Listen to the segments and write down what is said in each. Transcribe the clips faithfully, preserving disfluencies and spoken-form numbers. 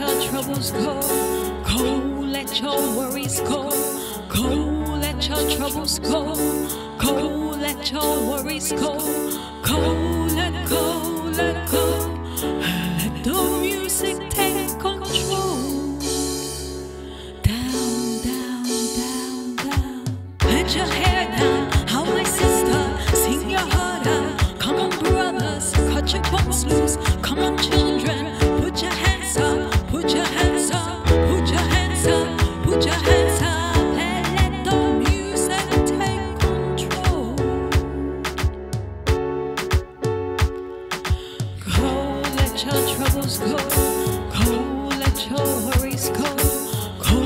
let your troubles go. Go, let your worries go. Go, let your troubles go. Go, let your worries go. Go, let go, let go. Let the music take control. Down, down, down, down. Let your hair down. How my sister, sing your heart out. Come on, brothers, cut your bones loose. Come on, children. Go, go, let your worries go. Go,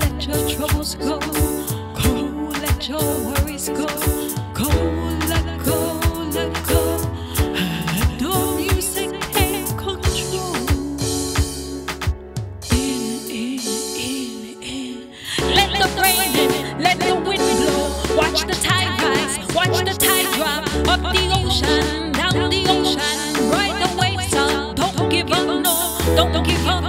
let your troubles go. Go, let your worries go. Go, let go, let go. Let the music take control. In, in, in, in. Let the rain in, let the wind blow. Watch the tide rise, watch the tide drop. Up the ocean, down the ocean. Right away. Don't give up.